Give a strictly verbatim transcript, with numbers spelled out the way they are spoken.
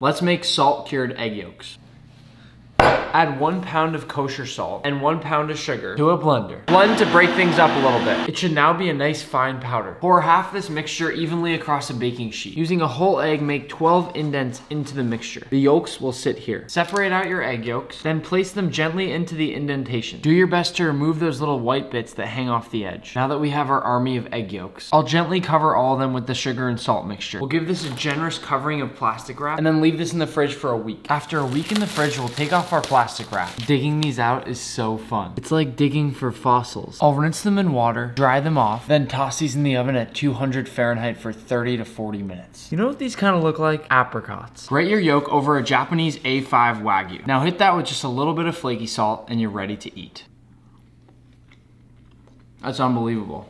Let's make salt-cured egg yolks. Add one pound of kosher salt and one pound of sugar to a blender. Blend to break things up a little bit. It should now be a nice fine powder. Pour half this mixture evenly across a baking sheet. Using a whole egg, make twelve indents into the mixture. The yolks will sit here. Separate out your egg yolks, then place them gently into the indentation. Do your best to remove those little white bits that hang off the edge. Now that we have our army of egg yolks, I'll gently cover all of them with the sugar and salt mixture. We'll give this a generous covering of plastic wrap and then leave this in the fridge for a week. After a week in the fridge, we'll take off our plastic Plastic wrap. Digging these out is so fun. It's like digging for fossils. I'll rinse them in water, dry them off, then toss these in the oven at two hundred Fahrenheit for thirty to forty minutes. You know what these kind of look like? Apricots. Grate your yolk over a Japanese A five Wagyu. Now hit that with just a little bit of flaky salt and you're ready to eat. That's unbelievable.